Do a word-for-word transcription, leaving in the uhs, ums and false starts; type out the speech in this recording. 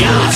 Yes.